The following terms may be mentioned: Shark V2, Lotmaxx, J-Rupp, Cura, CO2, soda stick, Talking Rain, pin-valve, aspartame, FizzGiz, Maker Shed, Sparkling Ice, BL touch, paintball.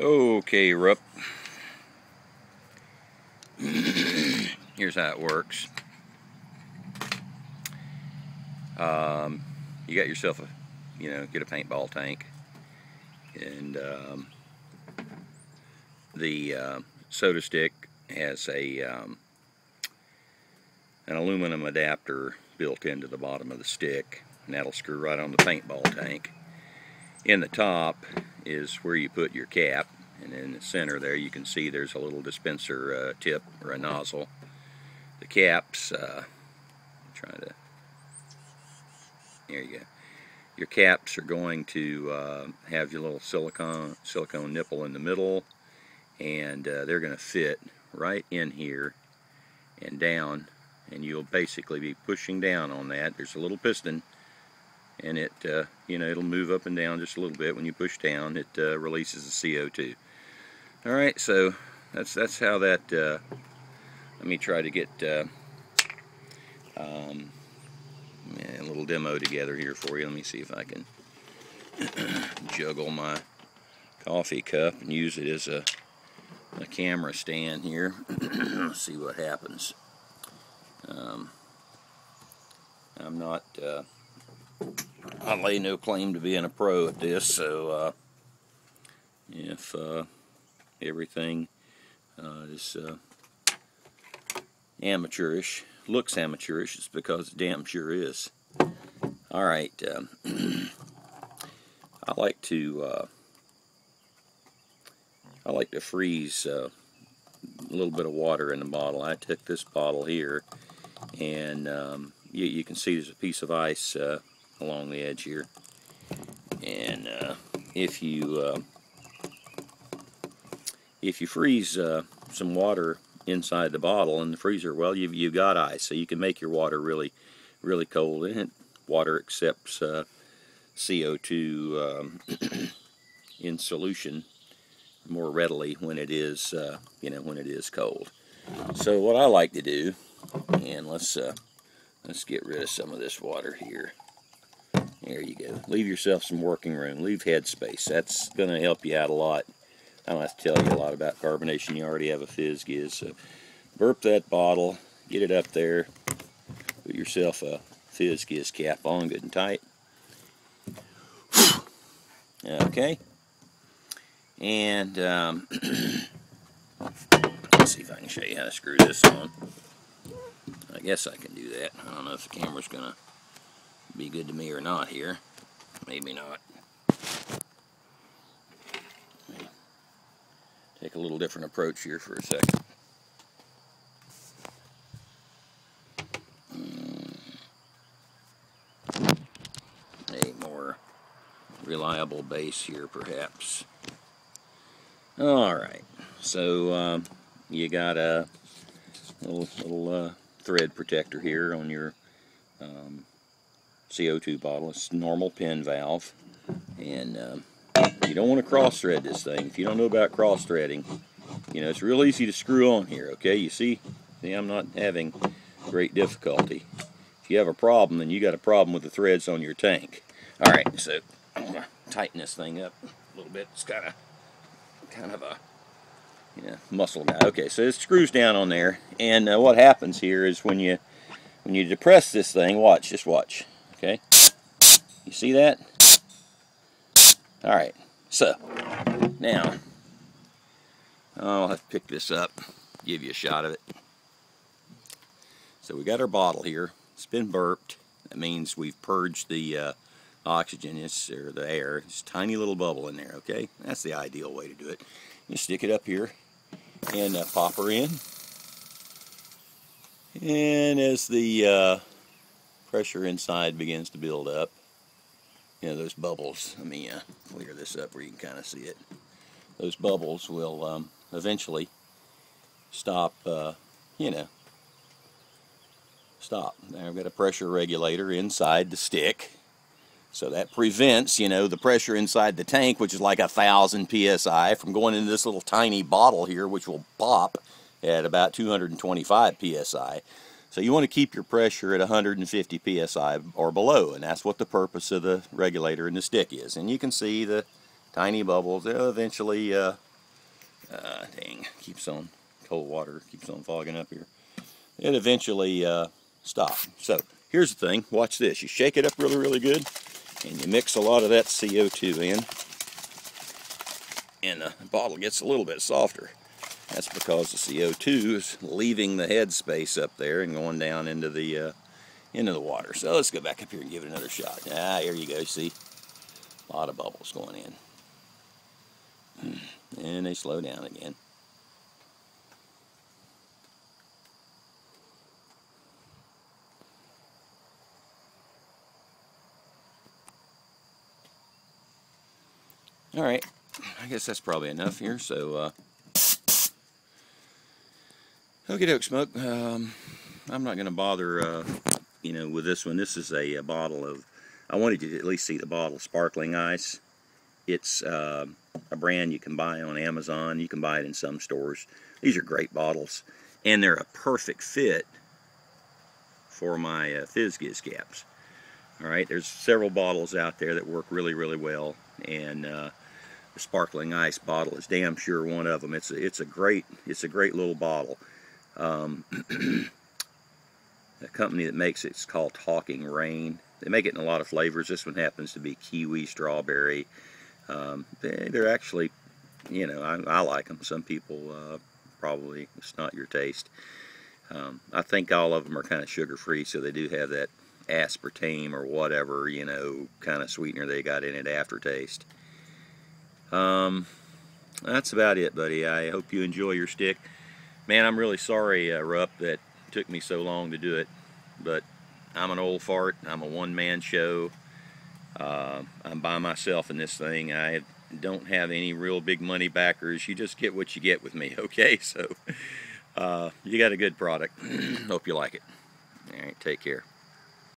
Okay, Rup. Here's how it works. You got yourself a, get a paintball tank, and the soda stick has a an aluminum adapter built into the bottom of the stick, and that'll screw right on the paintball tank. In the top is where you put your cap, and in the center there you can see there's a little dispenser tip or a nozzle. The cap's there you go. Your caps are going to have your little silicone nipple in the middle, and they're going to fit right in here and down, and you'll basically be pushing down on that. There's a little piston, and it it'll move up and down just a little bit. When you push down, it releases the CO2. All right, so that's how that. Let me try to get a little demo together here for you. Let me see if I can juggle my coffee cup and use it as a camera stand here. Let's see what happens. I'm not. I lay no claim to being a pro at this, so if everything is amateurish, looks amateurish, it's because it damn sure is. All right, I like to freeze a little bit of water in the bottle. I took this bottle here, and you can see there's a piece of ice along the edge here, and if you freeze some water inside the bottle in the freezer, well, you've got ice, so you can make your water really, really cold. And water accepts CO2 in solution more readily when it is when it is cold. So what I like to do, and let's get rid of some of this water here. There you go. Leave yourself some working room. Leave headspace. That's going to help you out a lot. I don't have to tell you a lot about carbonation. You already have a FizzGiz. So burp that bottle. Get it up there. Put yourself a FizzGiz cap on good and tight. Okay. And let's see if I can show you how to screw this on. I guess I can do that. I don't know if the camera's going to be good to me or not here. Maybe not. Take a little different approach here for a second. A more reliable base here, perhaps. All right. So you got a little thread protector here on your CO2 bottle. It's normal pin valve, and you don't want to cross thread this thing. If you don't know about cross threading, it's real easy to screw on here. Okay, you see I'm not having great difficulty. If you have a problem, then you got a problem with the threads on your tank. All right, so I'm gonna tighten this thing up a little bit. It's got kind of a muscle guy. Okay, so it screws down on there, and what happens here is when you depress this thing, watch, just watch. Okay, you see that? All right, so now I'll have to pick this up, give you a shot of it. So we got our bottle here. It's been burped. That means we've purged the oxygen, or the air. It's a tiny little bubble in there, okay? That's the ideal way to do it. You stick it up here and pop her in. And as the pressure inside begins to build up, those bubbles, let me clear this up where you can kind of see it, those bubbles will eventually stop, stop. Now I've got a pressure regulator inside the stick, so that prevents, the pressure inside the tank, which is like 1,000 psi, from going into this little tiny bottle here, which will pop at about 225 psi. So you want to keep your pressure at 150 psi or below, and that's what the purpose of the regulator in the stick is. And you can see the tiny bubbles, they'll eventually Dang, keeps on cold water, keeps on fogging up here. It eventually stopped. So here's the thing, watch this. You shake it up really, really good, and you mix a lot of that CO2 in, and the bottle gets a little bit softer. That's because the CO2 is leaving the head space up there and going down into the water. So let's go back up here and give it another shot. Ah, here you go, see? A lot of bubbles going in. And they slow down again. All right, I guess that's probably enough here, so okie doke, Smoke. I'm not going to bother, you know, with this one. This is a bottle of, I wanted you to at least see the bottle, Sparkling Ice. It's a brand you can buy on Amazon. You can buy it in some stores. These are great bottles, and they're a perfect fit for my FizzGiz caps. All right, there's several bottles out there that work really, really well, and the Sparkling Ice bottle is damn sure one of them. It's a great little bottle. The company that makes it's called Talking Rain. They make it in a lot of flavors. This one happens to be kiwi, strawberry. They're actually, you know, I like them. Some people probably it's not your taste. I think all of them are kind of sugar-free, so they do have that aspartame or whatever, you know, kind of sweetener they got in it aftertaste. That's about it, buddy. I hope you enjoy your stick. Man, I'm really sorry, Rupp, that it took me so long to do it, but I'm an old fart. I'm a one-man show. I'm by myself in this thing. I don't have any real big money backers. You just get what you get with me, okay? So you got a good product. Hope you like it. All right, take care.